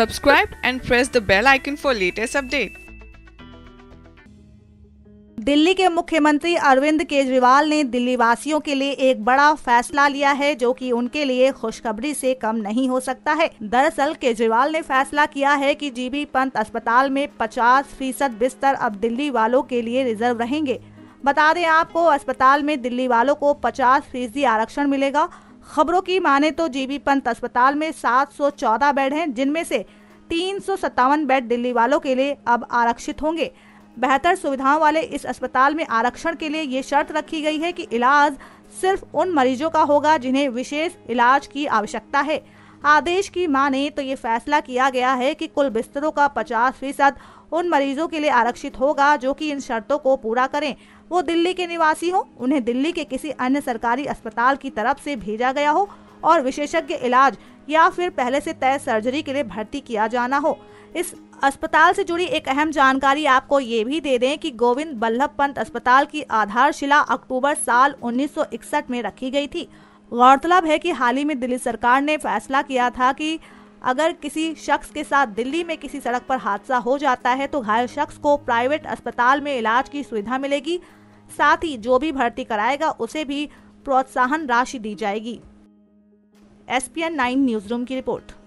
Subscribe and press the bell icon for latest update. Delhi के मुख्यमंत्री अरविंद केजरीवाल ने दिल्ली वासियों के लिए एक बड़ा फैसला लिया है जो कि उनके लिए खुशखबरी से कम नहीं हो सकता है। दरअसल केजरीवाल ने फैसला किया है कि जीबी पंत अस्पताल में 50% बिस्तर अब दिल्ली वालों के लिए रिजर्व रहेंगे। बता दें आपको, अस्पताल में दिल्ली वालों को 50% आरक्षण मिलेगा। खबरों की माने तो जीबी पंत अस्पताल में 714 बेड हैं, जिनमें से 357 बेड दिल्ली वालों के लिए अब आरक्षित होंगे। बेहतर सुविधाओं वाले इस अस्पताल में आरक्षण के लिए ये शर्त रखी गई है कि इलाज सिर्फ उन मरीजों का होगा जिन्हें विशेष इलाज की आवश्यकता है। आदेश की माने तो ये फैसला किया गया है कि कुल बिस्तरों का 50% उन मरीजों के लिए आरक्षित होगा जो कि इन शर्तों को पूरा करें, वो दिल्ली के निवासी हों, उन्हें दिल्ली के किसी अन्य सरकारी अस्पताल की तरफ से भेजा गया हो और विशेषज्ञ इलाज या फिर पहले से तय सर्जरी के लिए भर्ती किया जाना हो। इस अस्पताल से जुड़ी एक अहम जानकारी आपको ये भी दे दें कि गोविंद बल्लभ पंत अस्पताल की आधारशिला अक्टूबर साल 1961 में रखी गई थी। गौरतलब है कि हाल ही में दिल्ली सरकार ने फैसला किया था कि अगर किसी शख्स के साथ दिल्ली में किसी सड़क पर हादसा हो जाता है तो घायल शख्स को प्राइवेट अस्पताल में इलाज की सुविधा मिलेगी, साथ ही जो भी भर्ती कराएगा उसे भी प्रोत्साहन राशि दी जाएगी। एसपीएन 9 न्यूज़ रूम की रिपोर्ट।